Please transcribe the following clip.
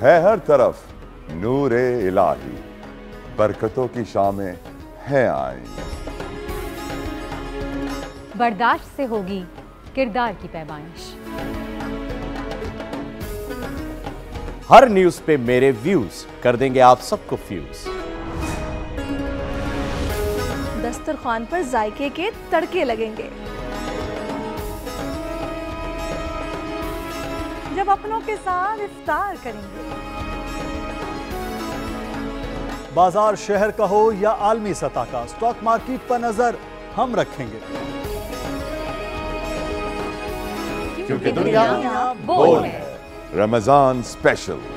है हर तरफ नूरे इलाही, बरकतों की शामें हैं आई। बर्दाश्त से होगी किरदार की पैमाइश। हर न्यूज पे मेरे व्यूज कर देंगे आप सबको फ्यूज। दस्तरखान पर जायके के तड़के लगेंगे। जब अपनों के साथ इफ्तार करेंगे। बाजार शहर का हो या आलमी सतह का, स्टॉक मार्केट पर नजर हम रखेंगे। क्योंकि दुनिया बोल है। रमजान स्पेशल।